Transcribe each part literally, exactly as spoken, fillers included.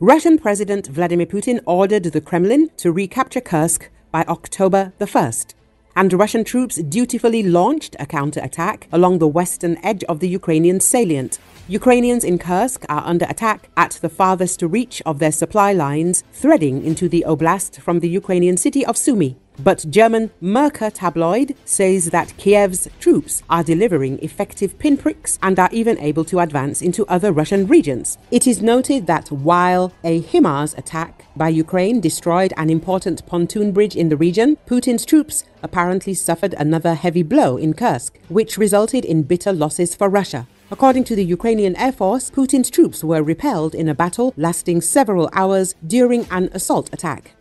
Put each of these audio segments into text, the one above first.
Russian President Vladimir Putin ordered the Kremlin to recapture Kursk by October the first, and Russian troops dutifully launched a counterattack along the western edge of the Ukrainian salient. Ukrainians in Kursk are under attack at the farthest reach of their supply lines, threading into the oblast from the Ukrainian city of Sumy. But German Merkur tabloid says that Kiev's troops are delivering effective pinpricks and are even able to advance into other Russian regions. It is noted that while a HIMARS attack by Ukraine destroyed an important pontoon bridge in the region, Putin's troops apparently suffered another heavy blow in Kursk, which resulted in bitter losses for Russia. According to the Ukrainian Air Force, Putin's troops were repelled in a battle lasting several hours during an assault attack.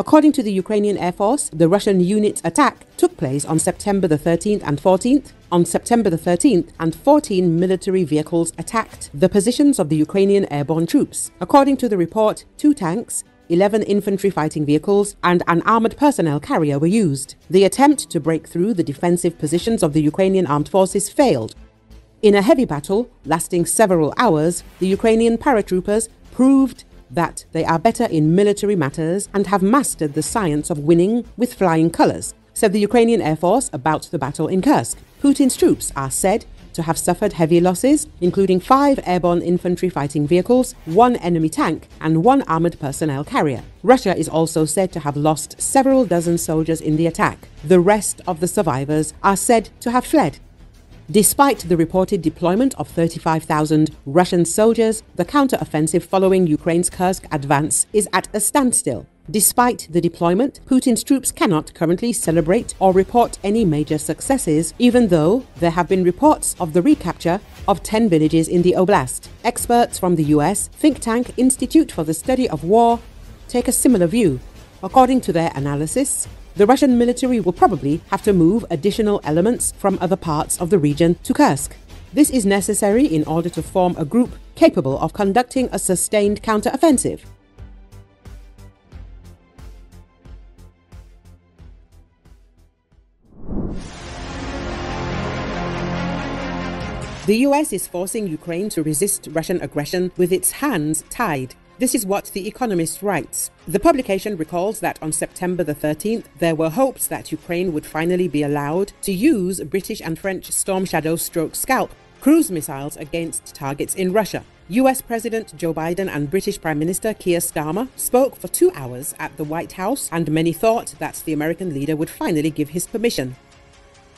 According to the Ukrainian Air Force, the Russian unit attack took place on September the thirteenth and fourteenth. On September the thirteenth, and fourteen military vehicles attacked the positions of the Ukrainian airborne troops. According to the report, two tanks, eleven infantry fighting vehicles, and an armoured personnel carrier were used. The attempt to break through the defensive positions of the Ukrainian armed forces failed. In a heavy battle lasting several hours, the Ukrainian paratroopers proved that they are better in military matters and have mastered the science of winning with flying colors, said the Ukrainian Air Force about the battle in Kursk. Putin's troops are said to have suffered heavy losses, including five airborne infantry fighting vehicles, one enemy tank, and one armored personnel carrier. Russia is also said to have lost several dozen soldiers in the attack. The rest of the survivors are said to have fled. Despite the reported deployment of thirty-five thousand Russian soldiers, the counter-offensive following Ukraine's Kursk advance is at a standstill. Despite the deployment, Putin's troops cannot currently celebrate or report any major successes, even though there have been reports of the recapture of ten villages in the oblast. Experts from the U S think tank Institute for the Study of War take a similar view. According to their analysis, the Russian military will probably have to move additional elements from other parts of the region to Kursk. This is necessary in order to form a group capable of conducting a sustained counter-offensive. The U S is forcing Ukraine to resist Russian aggression with its hands tied. This is what The Economist writes. The publication recalls that on September the thirteenth, there were hopes that Ukraine would finally be allowed to use British and French Storm Shadow stroke Scalp cruise missiles against targets in Russia. U S President Joe Biden and British Prime Minister Keir Starmer spoke for two hours at the White House, and many thought that the American leader would finally give his permission.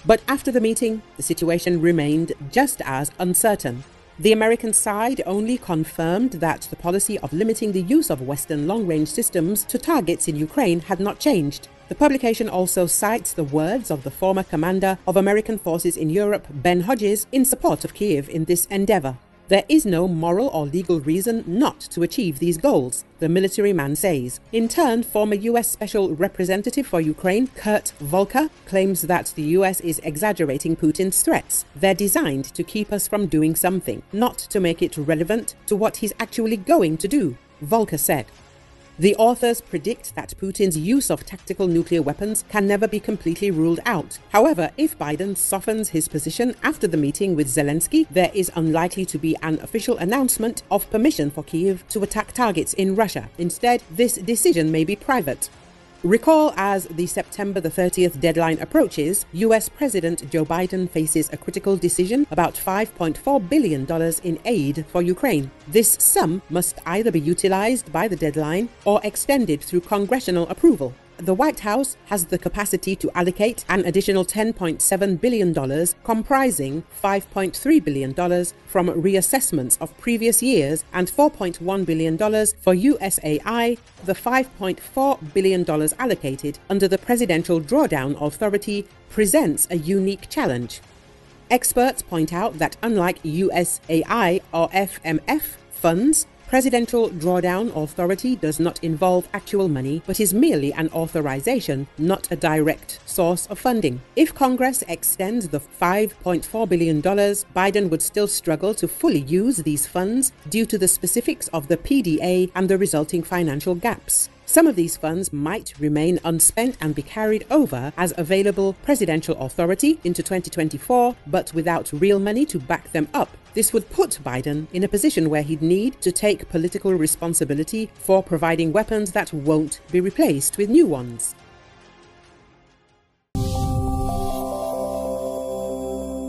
But after the meeting, the situation remained just as uncertain. The American side only confirmed that the policy of limiting the use of Western long-range systems to targets in Ukraine had not changed. The publication also cites the words of the former commander of American forces in Europe, Ben Hodges, in support of Kyiv in this endeavor. There is no moral or legal reason not to achieve these goals, the military man says. In turn, former U S Special Representative for Ukraine, Kurt Volker, claims that the U S is exaggerating Putin's threats. They're designed to keep us from doing something, not to make it relevant to what he's actually going to do, Volker said. The authors predict that Putin's use of tactical nuclear weapons can never be completely ruled out. However, if Biden softens his position after the meeting with Zelensky, there is unlikely to be an official announcement of permission for Kyiv to attack targets in Russia. Instead, this decision may be private. Recall, as the September the thirtieth deadline approaches, U S President Joe Biden faces a critical decision about five point four billion dollars in aid for Ukraine. This sum must either be utilized by the deadline or extended through congressional approval. The White House has the capacity to allocate an additional ten point seven billion dollars, comprising five point three billion dollars from reassessments of previous years and four point one billion dollars for U S A I, the five point four billion dollars allocated under the Presidential Drawdown Authority presents a unique challenge. Experts point out that unlike U S A I or F M F funds, Presidential Drawdown Authority does not involve actual money, but is merely an authorization, not a direct source of funding. If Congress extends the five point four billion dollars, Biden would still struggle to fully use these funds due to the specifics of the P D A and the resulting financial gaps. Some of these funds might remain unspent and be carried over as available presidential authority into twenty twenty-four, but without real money to back them up. This would put Biden in a position where he'd need to take political responsibility for providing weapons that won't be replaced with new ones.